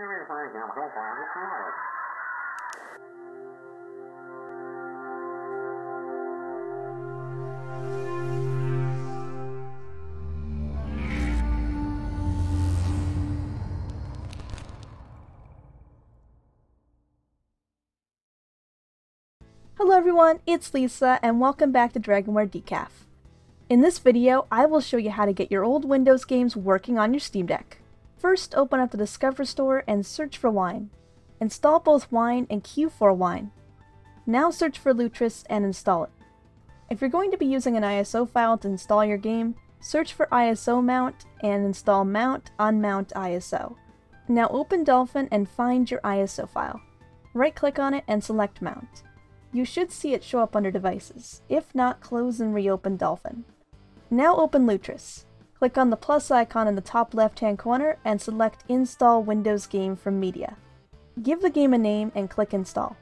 Hello everyone, it's Lisa and welcome back to Dragonware Decaf. In this video, I will show you how to get your old Windows games working on your Steam Deck. First, open up the Discover store and search for Wine. Install both Wine and Q4Wine. Now search for Lutris and install it. If you're going to be using an ISO file to install your game, search for ISO Mount and install Mount Unmount ISO. Now open Dolphin and find your ISO file. Right-click on it and select Mount. You should see it show up under Devices. If not, close and reopen Dolphin. Now open Lutris. Click on the plus icon in the top left-hand corner and select Install Windows Game from Media. Give the game a name and click Install.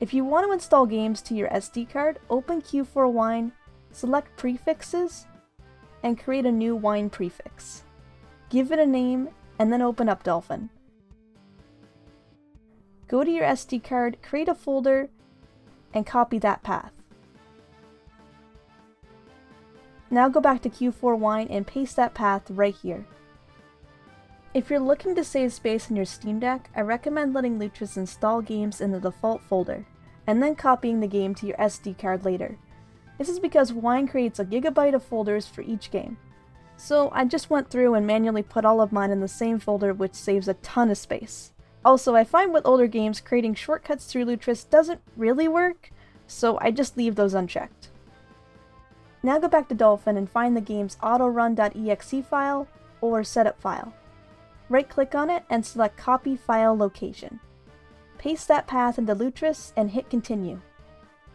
If you want to install games to your SD card, open Q4Wine, select Prefixes, and create a new Wine prefix. Give it a name, and then open up Dolphin. Go to your SD card, create a folder, and copy that path. Now go back to Q4Wine and paste that path right here. If you're looking to save space in your Steam Deck, I recommend letting Lutris install games in the default folder, and then copying the game to your SD card later. This is because Wine creates a gigabyte of folders for each game. So I just went through and manually put all of mine in the same folder, which saves a ton of space. Also, I find with older games, creating shortcuts through Lutris doesn't really work, so I just leave those unchecked. Now go back to Dolphin and find the game's autorun.exe file or setup file. Right-click on it and select Copy File Location. Paste that path into Lutris and hit Continue.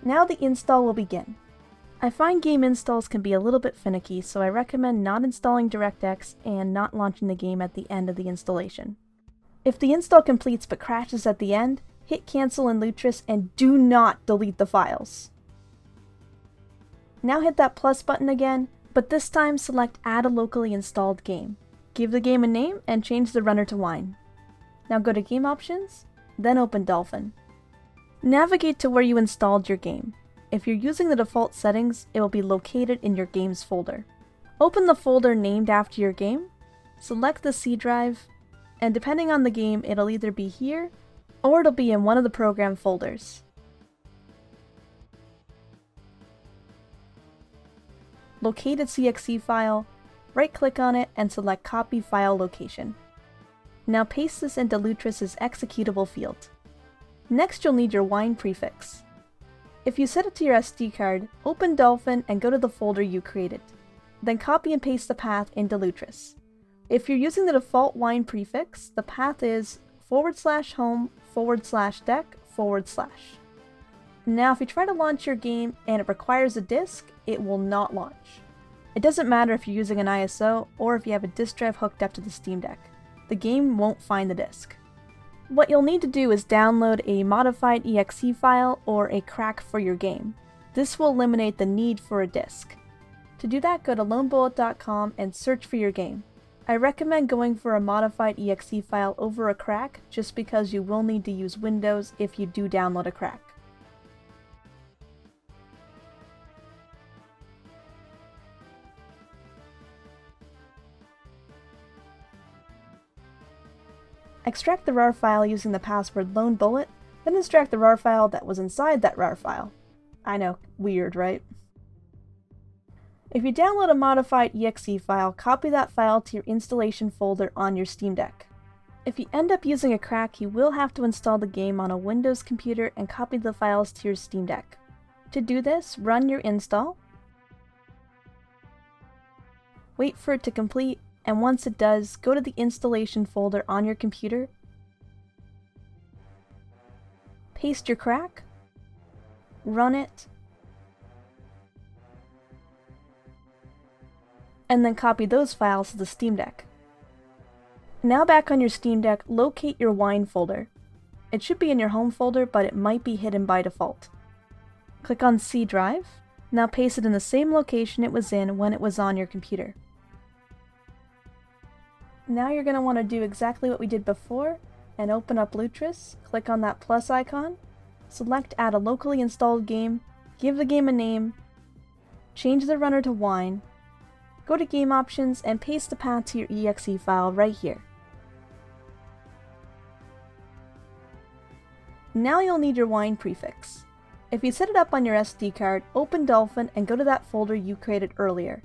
Now the install will begin. I find game installs can be a little bit finicky, so I recommend not installing DirectX and not launching the game at the end of the installation. If the install completes but crashes at the end, hit Cancel in Lutris and do not delete the files. Now hit that plus button again, but this time select Add a locally installed game. Give the game a name and change the runner to Wine. Now go to Game Options, then open Dolphin. Navigate to where you installed your game. If you're using the default settings, it will be located in your games folder. Open the folder named after your game, select the C drive, and depending on the game, it'll either be here or it'll be in one of the program folders. Locate a .exe file, right-click on it, and select Copy File Location. Now paste this into Lutris's executable field. Next, you'll need your Wine prefix. If you set it to your SD card, open Dolphin and go to the folder you created. Then copy and paste the path into Lutris. If you're using the default Wine prefix, the path is /home/deck/. Now if you try to launch your game and it requires a disk, it will not launch. It doesn't matter if you're using an ISO or if you have a disk drive hooked up to the Steam Deck. The game won't find the disk. What you'll need to do is download a modified .exe file or a crack for your game. This will eliminate the need for a disk. To do that, go to lonebullet.com and search for your game. I recommend going for a modified .exe file over a crack just because you will need to use Windows if you do download a crack. Extract the RAR file using the password Lone Bullet, then extract the RAR file that was inside that RAR file. I know, weird, right? If you download a modified .exe file, copy that file to your installation folder on your Steam Deck. If you end up using a crack, you will have to install the game on a Windows computer and copy the files to your Steam Deck. To do this, run your install, wait for it to complete, and once it does, go to the installation folder on your computer, paste your crack, run it, and then copy those files to the Steam Deck. Now back on your Steam Deck, locate your Wine folder. It should be in your home folder, but it might be hidden by default. Click on C drive, now paste it in the same location it was in when it was on your computer. Now you're going to want to do exactly what we did before, and open up Lutris, click on that plus icon, select add a locally installed game, give the game a name, change the runner to Wine, go to game options and paste the path to your exe file right here. Now you'll need your Wine prefix. If you set it up on your SD card, open Dolphin and go to that folder you created earlier.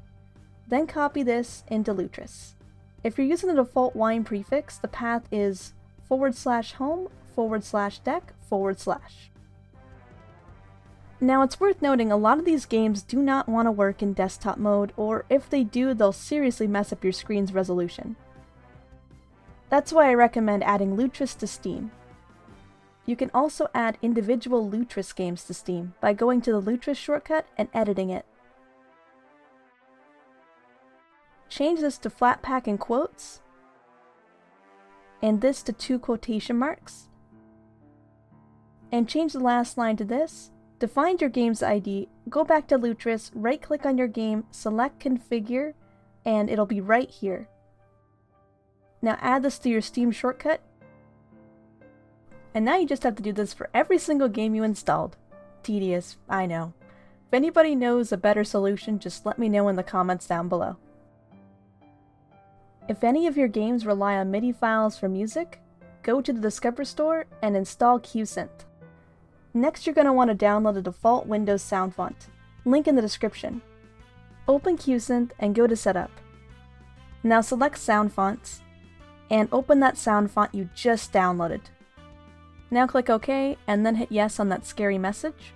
Then copy this into Lutris. If you're using the default Wine prefix, the path is /home/deck/. Now it's worth noting a lot of these games do not want to work in desktop mode, or if they do, they'll seriously mess up your screen's resolution. That's why I recommend adding Lutris to Steam. You can also add individual Lutris games to Steam by going to the Lutris shortcut and editing it. Change this to Flatpak in quotes, and this to 2 quotation marks, and change the last line to this. To find your game's ID, go back to Lutris, right-click on your game, select Configure, and it'll be right here. Now add this to your Steam shortcut, and now you just have to do this for every single game you installed. Tedious, I know. If anybody knows a better solution, just let me know in the comments down below. If any of your games rely on MIDI files for music, go to the Discover Store and install QSynth. Next, you're going to want to download the default Windows sound font. Link in the description. Open QSynth and go to Setup. Now select Sound Fonts, and open that sound font you just downloaded. Now click OK, and then hit Yes on that scary message.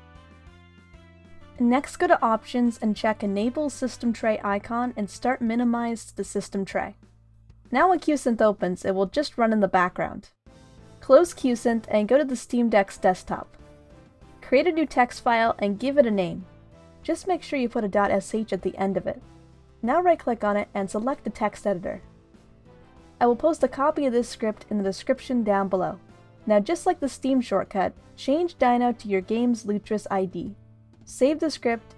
Next, go to Options and check Enable System Tray icon and start Minimize to the System Tray. Now when QSynth opens, it will just run in the background. Close QSynth and go to the Steam Deck's desktop. Create a new text file and give it a name. Just make sure you put a .sh at the end of it. Now right-click on it and select the text editor. I will post a copy of this script in the description down below. Now just like the Steam shortcut, change Dino to your game's Lutris ID. Save the script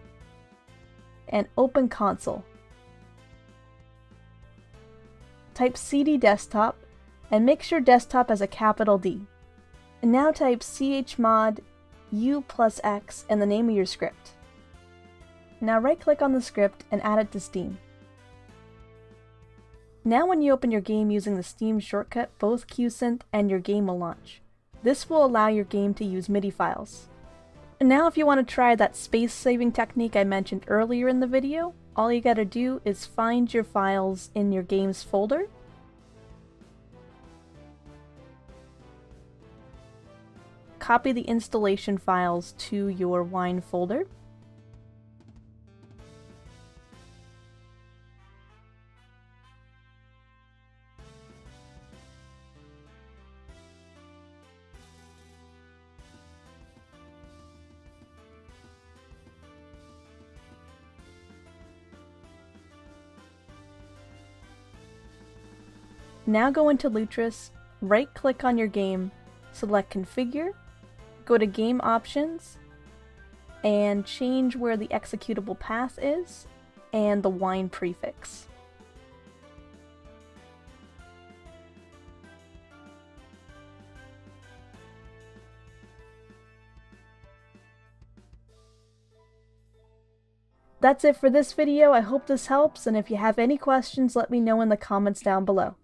and open console. Type CD desktop and make sure desktop has a capital D. And now type chmod u+x and the name of your script. Now right-click on the script and add it to Steam. Now when you open your game using the Steam shortcut, both QSynth and your game will launch. This will allow your game to use MIDI files. And now if you want to try that space-saving technique I mentioned earlier in the video, all you gotta do is find your files in your game's folder, copy the installation files to your Wine folder, now go into Lutris, right-click on your game, select Configure, go to Game Options, and change where the executable path is, and the Wine prefix. That's it for this video. I hope this helps, and if you have any questions, let me know in the comments down below.